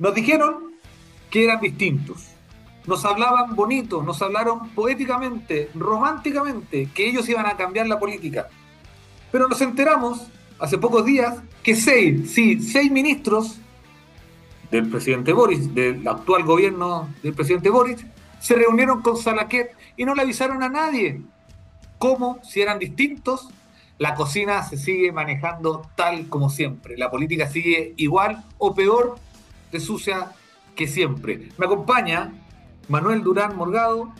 Nos dijeron que eran distintos. Nos hablaban bonitos, nos hablaron poéticamente, románticamente, que ellos iban a cambiar la política. Pero nos enteramos hace pocos días que seis ministros del presidente Boric, del actual gobierno del presidente Boric, se reunieron con Zalaquet y no le avisaron a nadie. ¿Cómo? Si eran distintos, la cocina se sigue manejando tal como siempre. La política sigue igual o peor de sucia que siempre. Me acompaña Manuel Durán Morgado,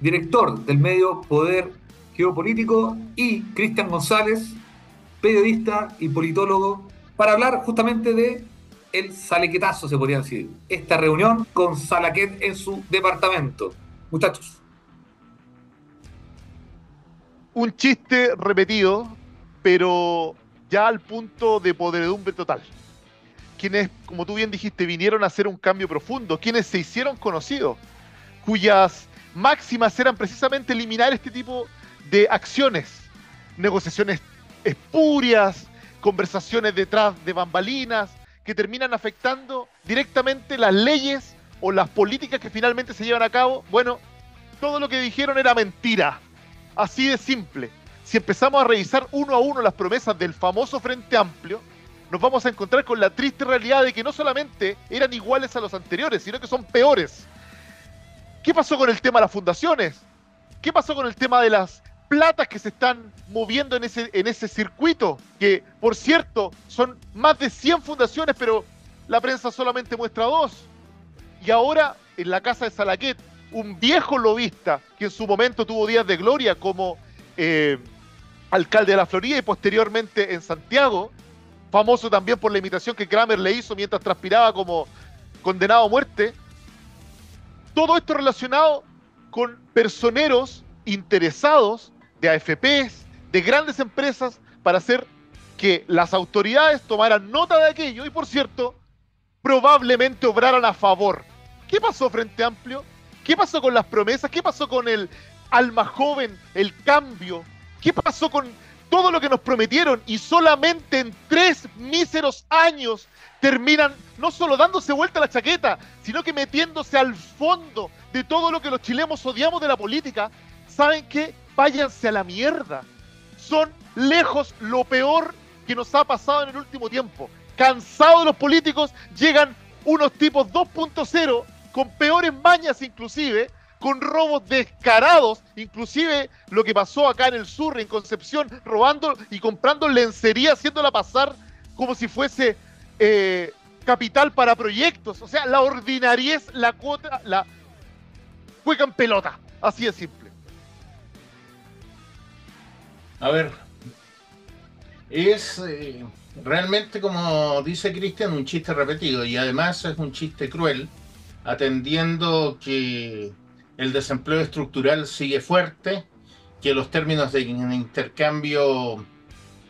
director del medio Poder Geopolítico, y Cristian González, periodista y politólogo, para hablar justamente de el zalaquetazo, se podría decir, esta reunión con Zalaquet en su departamento. Muchachos. Un chiste repetido, pero ya al punto de podredumbre total. Quienes, como tú bien dijiste, vinieron a hacer un cambio profundo, quienes se hicieron conocidos, cuyas máximas eran precisamente eliminar este tipo de acciones, negociaciones espurias, conversaciones detrás de bambalinas, que terminan afectando directamente las leyes o las políticas que finalmente se llevan a cabo. Bueno, todo lo que dijeron era mentira, así de simple. Si empezamos a revisar uno a uno las promesas del famoso Frente Amplio, nos vamos a encontrar con la triste realidad de que no solamente eran iguales a los anteriores, sino que son peores. ¿Qué pasó con el tema de las fundaciones? ¿Qué pasó con el tema de las platas que se están moviendo en ese circuito? Que, por cierto, son más de 100 fundaciones, pero la prensa solamente muestra 2. Y ahora, en la casa de Zalaquet, un viejo lobista que en su momento tuvo días de gloria como alcalde de la Florida y posteriormente en Santiago, famoso también por la imitación que Kramer le hizo mientras transpiraba como condenado a muerte. Todo esto relacionado con personeros interesados de AFPs, de grandes empresas, para hacer que las autoridades tomaran nota de aquello y, por cierto, probablemente obraran a favor. ¿Qué pasó, Frente Amplio? ¿Qué pasó con las promesas? ¿Qué pasó con el alma joven, el cambio? ¿Qué pasó con todo lo que nos prometieron? Y solamente en 3 míseros años terminan no solo dándose vuelta la chaqueta, sino que metiéndose al fondo de todo lo que los chilenos odiamos de la política. ¿Saben qué? Váyanse a la mierda. Son lejos lo peor que nos ha pasado en el último tiempo. Cansados de los políticos, llegan unos tipos 2.0, con peores mañas inclusive, con robos descarados, inclusive lo que pasó acá en el sur, en Concepción, robando y comprando lencería, haciéndola pasar como si fuese capital para proyectos. O sea, la ordinariez, la cuota, la juegan pelota, así de simple. A ver, es realmente, como dice Cristian, un chiste repetido, y además es un chiste cruel, atendiendo que el desempleo estructural sigue fuerte, que los términos de intercambio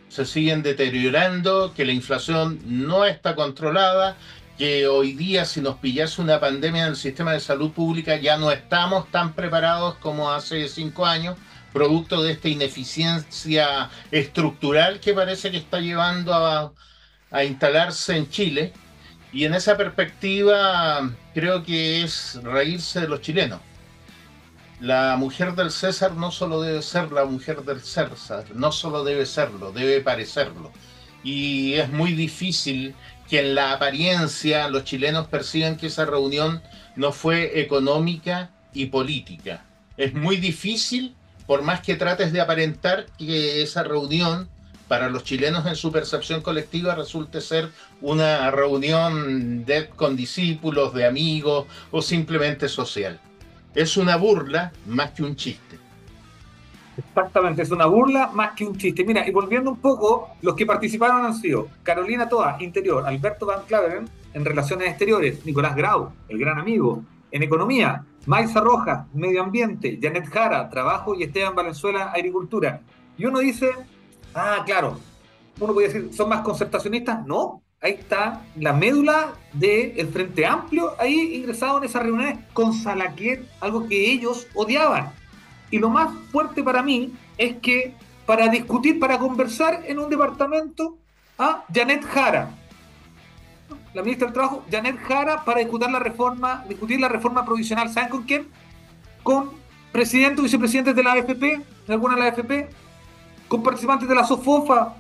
se siguen deteriorando, que la inflación no está controlada, que hoy día, si nos pillase una pandemia en el sistema de salud pública, ya no estamos tan preparados como hace 5 años, producto de esta ineficiencia estructural que parece que está llevando a instalarse en Chile. Y en esa perspectiva, creo que es reírse de los chilenos. La mujer del César no solo debe ser la mujer del César, no solo debe serlo, debe parecerlo. Y es muy difícil que en la apariencia los chilenos perciban que esa reunión no fue económica y política. Es muy difícil, por más que trates de aparentar, que esa reunión para los chilenos en su percepción colectiva resulte ser una reunión con discípulos, de amigos o simplemente social. Es una burla más que un chiste. Exactamente, es una burla más que un chiste. Mira, y volviendo un poco, los que participaron han sido Carolina Toa, Interior; Alberto Van Klaveren, en Relaciones Exteriores; Nicolás Grau, el gran amigo, en Economía; Maiza Rojas, Medio Ambiente; Jeannette Jara, Trabajo; y Esteban Valenzuela, Agricultura. Y uno dice, ah, claro, uno puede decir, ¿son más concertacionistas? No. Ahí está la médula del Frente Amplio, ahí ingresado en esas reuniones con Zalaquet, algo que ellos odiaban. Y lo más fuerte para mí es que para discutir, para conversar en un departamento, a Jeannette Jara, la ministra del Trabajo, Jeannette Jara, para discutir la reforma provisional. ¿Saben con quién? Con presidentes o vicepresidentes de la AFP, de alguna de la AFP, con participantes de la SOFOFA,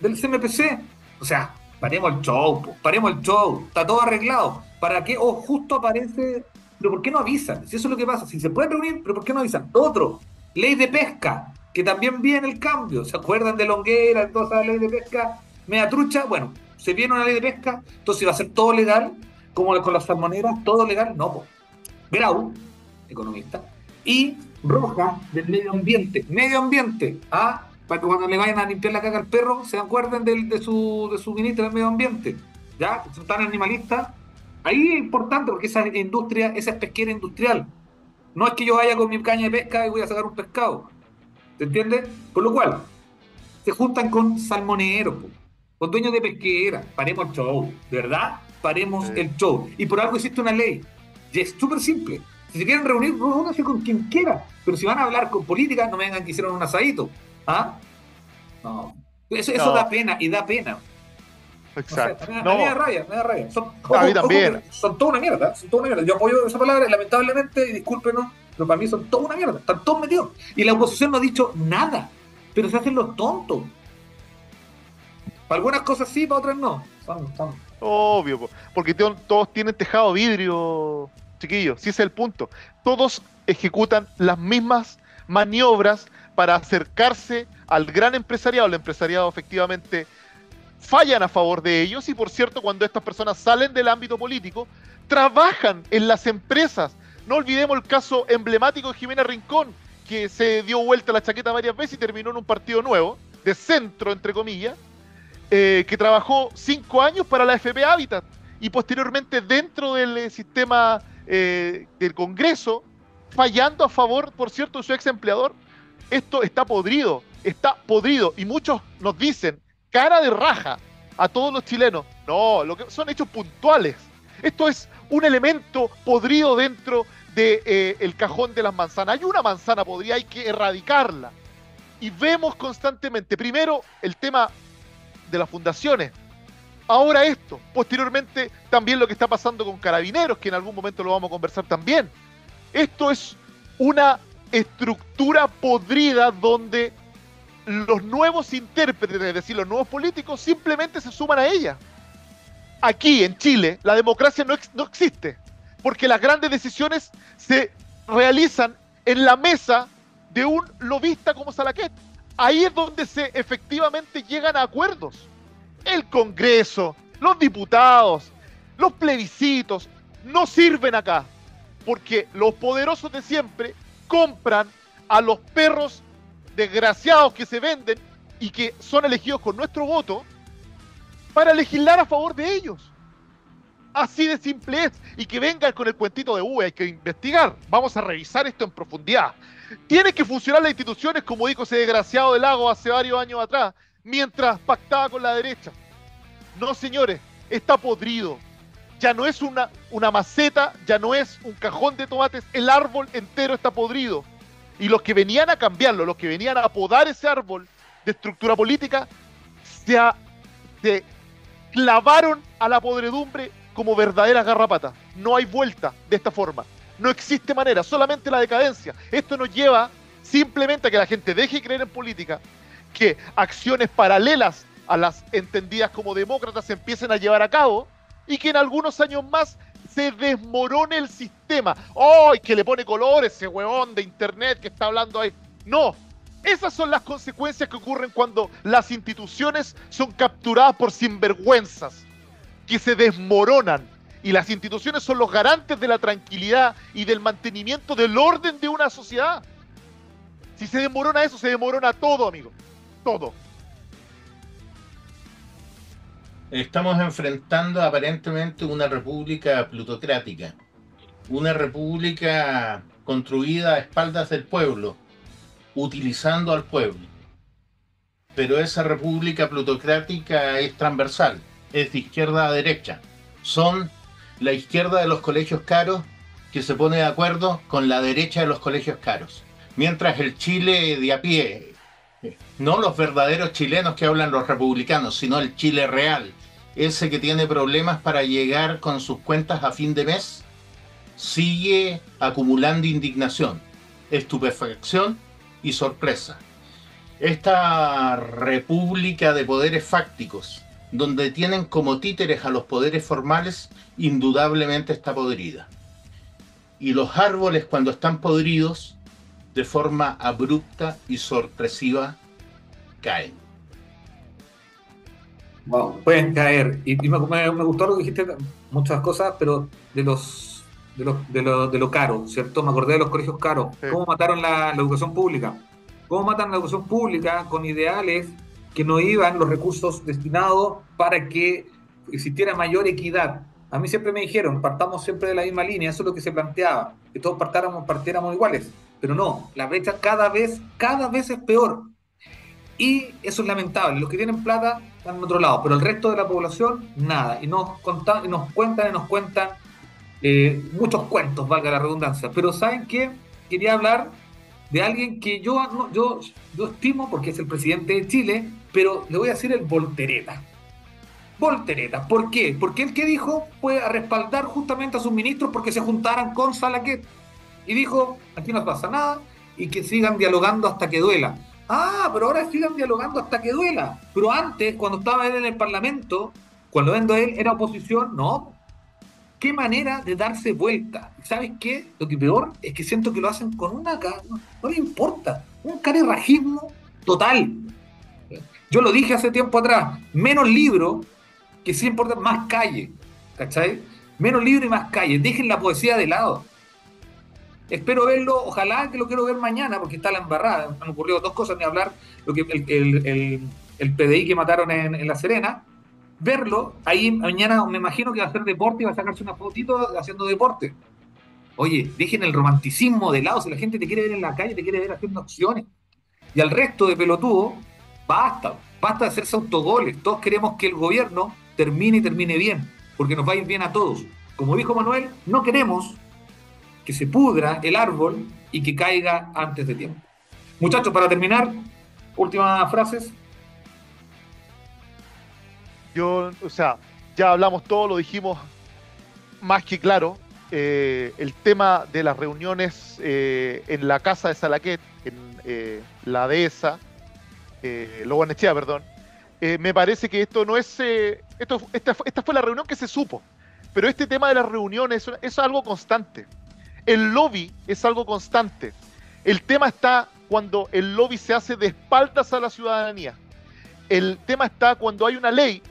del CMPC. O sea, paremos el show, po, paremos el show. Está todo arreglado. ¿Para qué? O justo aparece... ¿Pero por qué no avisan? Si eso es lo que pasa. Si se pueden reunir, ¿pero por qué no avisan? Otro, ley de pesca, que también viene el cambio. ¿Se acuerdan de Longueira, entonces la ley de pesca media trucha? Bueno, se viene una ley de pesca, entonces va a ser todo legal, como con las salmoneras, todo legal. No, po. Grau, economista, y Rojas, del medio ambiente. Medio ambiente, ¿ah? Para que cuando le vayan a limpiar la caca al perro, se acuerden de su ministra del medio ambiente. ¿Ya? Son tan animalistas. Ahí es importante porque esa industria, esa es pesquera industrial. No es que yo vaya con mi caña de pesca y voy a sacar un pescado. ¿Te entiendes? Por lo cual, se juntan con salmoneros, con dueños de pesquera. Paremos el show, de verdad, paremos el show. Y por algo existe una ley. Y es súper simple. Si se quieren reunir, reúnanse con quien quiera. Pero si van a hablar con política, no me vengan que hicieron un asadito. ¿Ah? No. Eso da pena, y da pena. Exacto. O sea, no. Me da rabia. A mí también. Son toda una mierda, son toda una mierda. Yo apoyo esa palabra, lamentablemente, y discúlpenos, pero para mí son toda una mierda. Están todos metidos. Y la oposición no ha dicho nada, pero se hacen los tontos. Para algunas cosas sí, para otras no. Son. Obvio, porque todos tienen tejado vidrio, chiquillos. Sí, ese es el punto. Todos ejecutan las mismas maniobras para acercarse al gran empresariado. El empresariado, efectivamente, fallan a favor de ellos, y por cierto, cuando estas personas salen del ámbito político, trabajan en las empresas. No olvidemos el caso emblemático de Ximena Rincón, que se dio vuelta la chaqueta varias veces y terminó en un partido nuevo, de centro, entre comillas, que trabajó 5 años para la FP Habitat, y posteriormente dentro del sistema del Congreso, fallando a favor, por cierto, de su ex empleador. Esto está podrido, y muchos nos dicen, cara de raja a todos los chilenos. No, lo que son hechos puntuales. Esto es un elemento podrido dentro del cajón de las manzanas. Hay una manzana podrida, hay que erradicarla. Y vemos constantemente, primero, el tema de las fundaciones. Ahora esto. Posteriormente, también lo que está pasando con Carabineros, que en algún momento lo vamos a conversar también. Esto es una estructura podrida donde los nuevos intérpretes, es decir, los nuevos políticos, simplemente se suman a ella. Aquí, en Chile, la democracia no existe, porque las grandes decisiones se realizan en la mesa de un lobista como Zalaquet. Ahí es donde se efectivamente llegan a acuerdos. El Congreso, los diputados, los plebiscitos, no sirven acá, porque los poderosos de siempre compran a los perros desgraciados que se venden y que son elegidos con nuestro voto para legislar a favor de ellos. Así de simple es. Y que vengan con el cuentito de hay que investigar, vamos a revisar esto en profundidad. Tienen que funcionar las instituciones, como dijo ese desgraciado del Lago hace varios años atrás, mientras pactaba con la derecha. No, señores, está podrido. Ya no es una maceta, ya no es un cajón de tomates, el árbol entero está podrido. Y los que venían a cambiarlo, los que venían a podar ese árbol de estructura política, se clavaron a la podredumbre como verdaderas garrapatas. No hay vuelta de esta forma. No existe manera, solamente la decadencia. Esto nos lleva simplemente a que la gente deje creer en política, que acciones paralelas a las entendidas como demócratas se empiecen a llevar a cabo, y que en algunos años más se desmorone el sistema. ¡Ay, que le pone color ese huevón de internet que está hablando ahí! No, esas son las consecuencias que ocurren cuando las instituciones son capturadas por sinvergüenzas, que se desmoronan. Y las instituciones son los garantes de la tranquilidad y del mantenimiento del orden de una sociedad. Si se desmorona eso, se desmorona todo, amigo. Todo. Estamos enfrentando aparentemente una república plutocrática, una república construida a espaldas del pueblo, utilizando al pueblo. Pero esa república plutocrática es transversal, es de izquierda a derecha. Son la izquierda de los colegios caros que se pone de acuerdo con la derecha de los colegios caros. Mientras el Chile de a pie, no los verdaderos chilenos que hablan los republicanos, sino el Chile real, ese que tiene problemas para llegar con sus cuentas a fin de mes, sigue acumulando indignación, estupefacción y sorpresa. Esta república de poderes fácticos, donde tienen como títeres a los poderes formales, indudablemente está podrida. Y los árboles, cuando están podridos, de forma abrupta y sorpresiva, caen. Wow, pueden caer. Y me gustó lo que dijiste, muchas cosas, pero de lo caro, ¿cierto? Me acordé de los colegios caros. Sí. ¿Cómo mataron la educación pública? ¿Cómo matan la educación pública con ideales que no iban los recursos destinados para que existiera mayor equidad? A mí siempre me dijeron, partamos siempre de la misma línea, eso es lo que se planteaba, que todos partiéramos iguales, pero no, la brecha cada vez es peor, y eso es lamentable. Los que tienen plata están en otro lado, pero el resto de la población, nada, y nos cuentan muchos cuentos, valga la redundancia. Pero ¿saben qué? Quería hablar de alguien que yo estimo porque es el presidente de Chile, pero le voy a decir el voltereta. Voltereta, ¿por qué? Porque el que dijo fue a respaldar justamente a sus ministros porque se juntaran con Zalaquet. Y dijo, aquí no pasa nada y que sigan dialogando hasta que duela. Ah, pero ahora sigan dialogando hasta que duela. Pero antes, cuando estaba él en el Parlamento, cuando él era oposición, no. Qué manera de darse vuelta. ¿Sabes qué? Lo que peor es que siento que lo hacen con una cara, no le importa, un carerrajismo total. Yo lo dije hace tiempo atrás, menos libro, que sí importa, más calle, ¿cachai? Menos libro y más calle, dejen la poesía de lado. Espero verlo, ojalá que lo quiero ver mañana, porque está la embarrada, me han ocurrido dos cosas, ni hablar, lo que el PDI que mataron en La Serena, verlo, ahí mañana me imagino que va a hacer deporte y va a sacarse una fotito haciendo deporte. Oye, dejen el romanticismo de lado, si la gente te quiere ver en la calle, te quiere ver haciendo acciones. Y al resto de pelotudos, basta de hacerse autogoles, todos queremos que el gobierno termine bien, porque nos va a ir bien a todos. Como dijo Manuel, no queremos que se pudra el árbol y que caiga antes de tiempo. Muchachos, para terminar, últimas frases. Ya hablamos todo, lo dijimos más que claro. El tema de las reuniones en la casa de Zalaquet, en la dehesa, Lobanechea, perdón. Me parece que esto no es... Esta fue la reunión que se supo. Pero este tema de las reuniones es algo constante. El lobby es algo constante. El tema está cuando el lobby se hace de espaldas a la ciudadanía. El tema está cuando hay una ley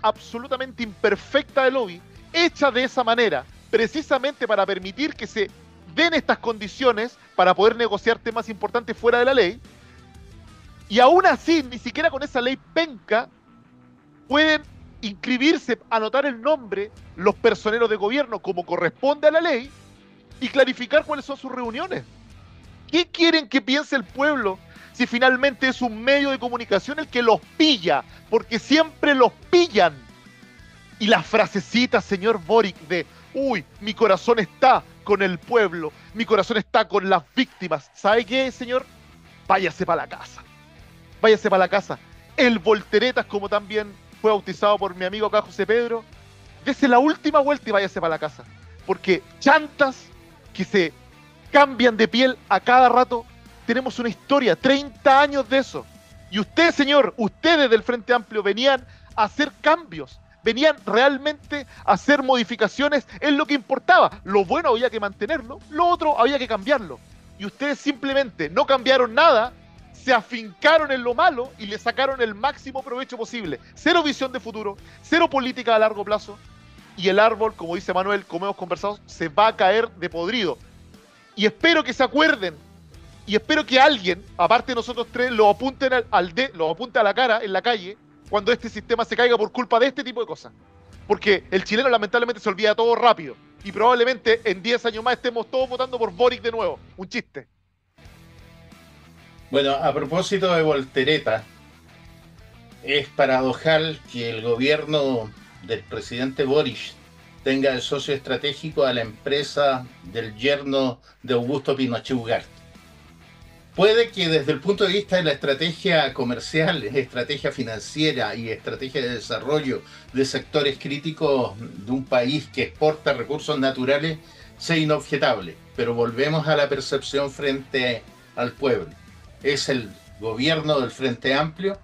absolutamente imperfecta de lobby, hecha de esa manera, precisamente para permitir que se den estas condiciones para poder negociar temas importantes fuera de la ley, y aún así, ni siquiera con esa ley penca, pueden inscribirse, anotar el nombre, los personeros de gobierno como corresponde a la ley, y clarificar cuáles son sus reuniones. ¿Qué quieren que piense el pueblo? Si finalmente es un medio de comunicación el que los pilla, porque siempre los pillan. Y la frasecita, señor Boric, de uy, mi corazón está con el pueblo, mi corazón está con las víctimas. ¿Sabe qué, señor? Váyase para la casa. Váyase para la casa. El volteretas, como también fue bautizado por mi amigo acá José Pedro, dese la última vuelta y váyase para la casa. Porque chantas que se cambian de piel a cada rato. Tenemos una historia, 30 años de eso. Y usted, señor, ustedes del Frente Amplio venían a hacer cambios, venían realmente a hacer modificaciones en lo que importaba. Lo bueno había que mantenerlo, lo otro había que cambiarlo. Y ustedes simplemente no cambiaron nada, se afincaron en lo malo y le sacaron el máximo provecho posible. Cero visión de futuro, cero política a largo plazo. Y el árbol, como dice Manuel, como hemos conversado, se va a caer de podrido. Y espero que se acuerden. Y espero que alguien, aparte de nosotros tres, lo apunten lo apunte a la cara en la calle cuando este sistema se caiga por culpa de este tipo de cosas. Porque el chileno lamentablemente se olvida todo rápido. Y probablemente en 10 años más estemos todos votando por Boric de nuevo. Un chiste. Bueno, a propósito de voltereta, es paradojal que el gobierno del presidente Boric tenga el socio estratégico a la empresa del yerno de Augusto Pinochet Ugarte. Puede que desde el punto de vista de la estrategia comercial, estrategia financiera y estrategia de desarrollo de sectores críticos de un país que exporta recursos naturales sea inobjetable, pero volvemos a la percepción frente al pueblo. Es el gobierno del Frente Amplio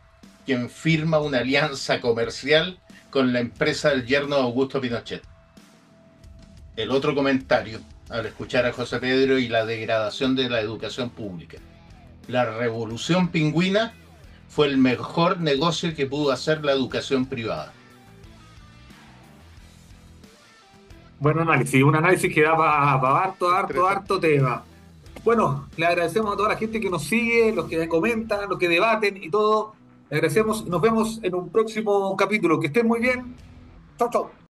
quien firma una alianza comercial con la empresa del yerno de Augusto Pinochet. El otro comentario al escuchar a José Pedro y la degradación de la educación pública. La revolución pingüina fue el mejor negocio que pudo hacer la educación privada. Buen análisis, un análisis que da para harto tema. Bueno, le agradecemos a toda la gente que nos sigue, los que comentan, los que debaten y todo. Le agradecemos, nos vemos en un próximo capítulo. Que estén muy bien. Chau, chau.